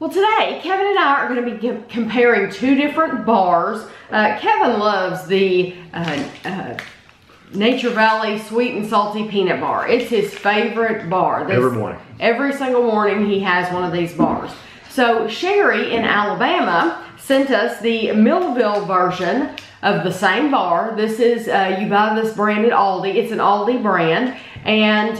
Well, today, Kevin and I are going to be comparing two different bars. Kevin loves the Nature Valley Sweet and Salty Peanut Bar. It's his favorite bar. Every morning. Every single morning he has one of these bars. So, Sherry in Alabama sent us the Millville version of the same bar. This is, you buy this brand at Aldi. It's an Aldi brand. And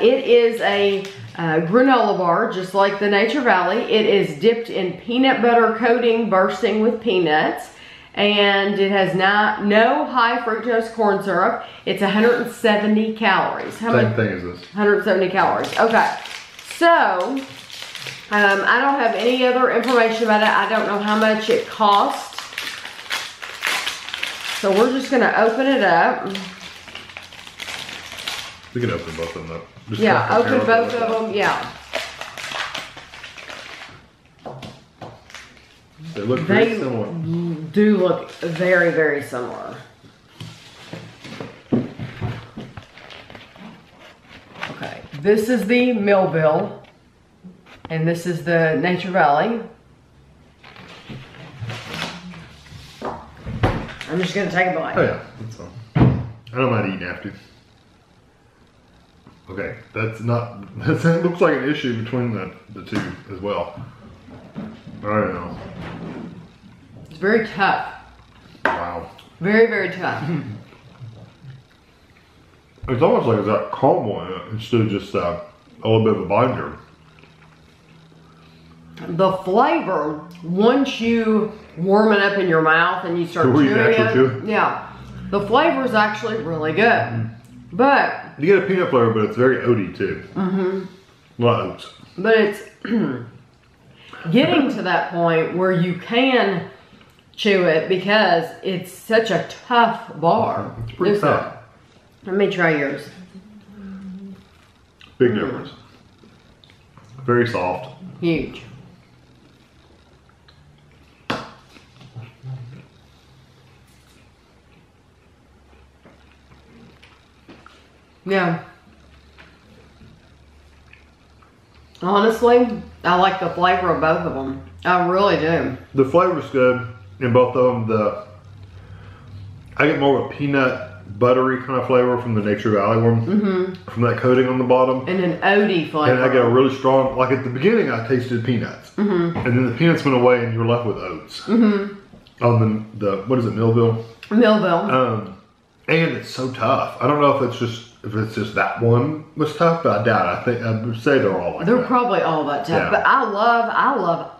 it is a... granola bar, just like the Nature Valley. It is dipped in peanut butter coating, bursting with peanuts, and it has no high fructose corn syrup. It's 170 calories. Same thing as this. 170 calories. Okay. So, I don't have any other information about it. I don't know how much it costs. So, we're just going to open it up. We can open both of them up. Yeah, open both of them, yeah. They look very similar. They do look very, very similar. Okay, this is the Millville, and this is the Nature Valley. I'm just going to take a bite. Oh yeah, that's all. I don't mind eating after. Okay, that looks like an issue between the two as well. I don't know. It's very tough. Wow. Very, very tough. It's almost like it's got caramel in it instead of just a little bit of a binder. The flavor, once you warm it up in your mouth and you start chewing it. Yeah. The flavor is actually really good. But... you get a peanut flavor, but it's very oaty too. Mm-hmm. Lots. But it's getting to that point where you can chew it because it's such a tough bar. It's pretty tough. Let me try yours. Big difference. Very soft. Huge. Yeah. Honestly, I like the flavor of both of them. I really do. The flavor's good in both of them. I get more of a peanut buttery kind of flavor from the Nature Valley one. Mm-hmm. From that coating on the bottom. And an oaty flavor. And I get a really strong, like at the beginning I tasted peanuts. Mm-hmm. And then the peanuts went away and you were left with oats. Mm-hmm. On the what is it, Millville? Millville. And it's so tough. I don't know if it's just... if it's just that one was tough, but I doubt it. I think I would say they're all like that. Probably all that tough. Yeah. But I love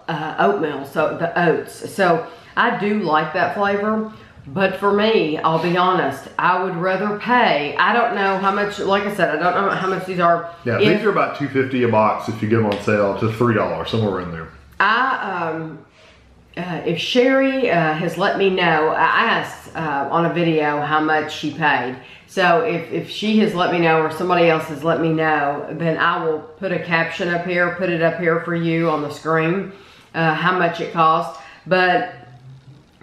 oatmeal, so the oats. So I do like that flavor. But for me, I'll be honest, I would rather pay. I don't know how much. Like I said, I don't know how much these are. Yeah, these are about $2.50 a box if you get them on sale to $3 somewhere in there. If Sherry has let me know, I asked on a video how much she paid. So if she has let me know or somebody else has let me know, then I will put a caption up here, put it up here for you on the screen, how much it costs. But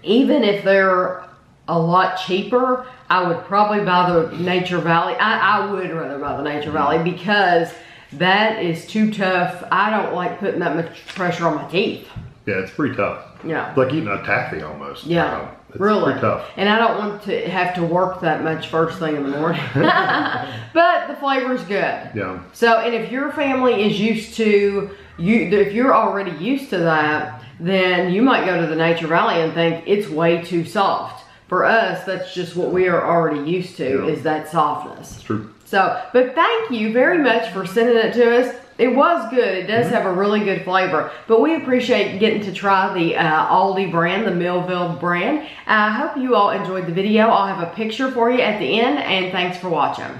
even if they're a lot cheaper, I would probably buy the Nature Valley. I would rather buy the Nature Valley because that is too tough. I don't like putting that much pressure on my teeth. Yeah, it's pretty tough. Yeah. It's like eating a taffy almost. Yeah. It's really pretty tough. And I don't want to have to work that much first thing in the morning. But the flavor's good. Yeah. So, and if your family is used to, if you're already used to that, then you might go to the Nature Valley and think it's way too soft. For us, that's just what we are already used to, is that softness. It's true. So, but thank you very much for sending it to us. It was good. It does have a really good flavor. But we appreciate getting to try the Aldi brand, the Millville brand. I hope you all enjoyed the video. I'll have a picture for you at the end. And thanks for watching.